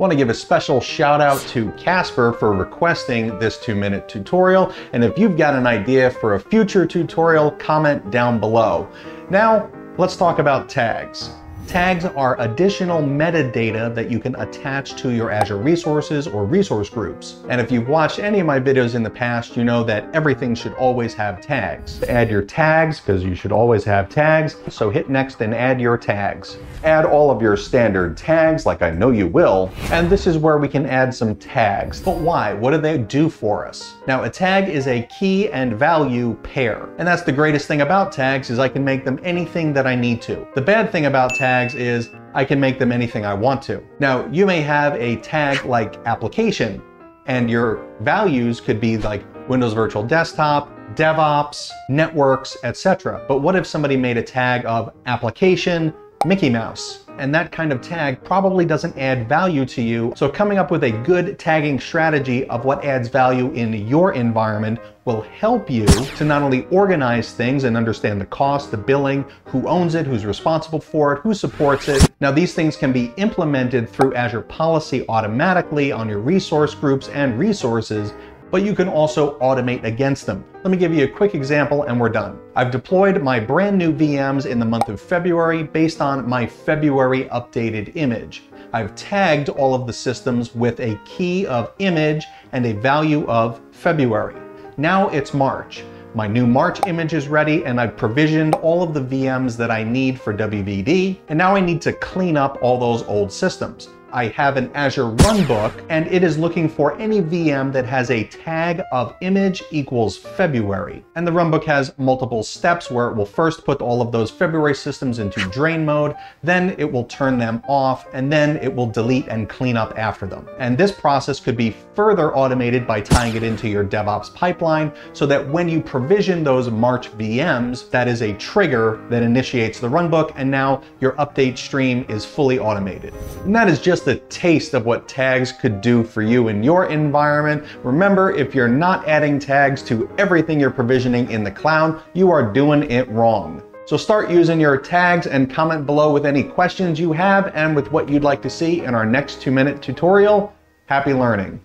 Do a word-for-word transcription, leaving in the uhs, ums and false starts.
Want to give a special shout out to Casper for requesting this two minute tutorial. And if you've got an idea for a future tutorial, comment down below. Now let's talk about tags. Tags are additional metadata that you can attach to your Azure resources or resource groups. And if you've watched any of my videos in the past, you know that everything should always have tags. Add your tags, because you should always have tags. So hit next and add your tags. Add all of your standard tags, like I know you will. And this is where we can add some tags. But why? What do they do for us? Now, a tag is a key and value pair. And that's the greatest thing about tags, is I can make them anything that I need to. The bad thing about tags is I can make them anything I want to. Now, you may have a tag like application, and your values could be like Windows Virtual Desktop, DevOps, networks, et cetera. But what if somebody made a tag of application Mickey Mouse? And that kind of tag probably doesn't add value to you. So coming up with a good tagging strategy of what adds value in your environment will help you to not only organize things and understand the cost, the billing, who owns it, who's responsible for it, who supports it. Now, these things can be implemented through Azure Policy automatically on your resource groups and resources, but you can also automate against them. Let me give you a quick example and we're done. I've deployed my brand new V Ms in the month of February based on my February updated image. I've tagged all of the systems with a key of image and a value of February. Now it's March. My new March image is ready, and I've provisioned all of the V Ms that I need for W V D. And now I need to clean up all those old systems. I have an Azure runbook, and it is looking for any V M that has a tag of image equals February. And the runbook has multiple steps where it will first put all of those February systems into drain mode, then it will turn them off, and then it will delete and clean up after them. And this process could be further automated by tying it into your DevOps pipeline, so that when you provision those March V Ms, that is a trigger that initiates the runbook, and now your update stream is fully automated. And that is just a taste of what tags could do for you in your environment. Remember, if you're not adding tags to everything you're provisioning in the cloud, you are doing it wrong. So start using your tags and comment below with any questions you have and with what you'd like to see in our next two minute tutorial. Happy learning.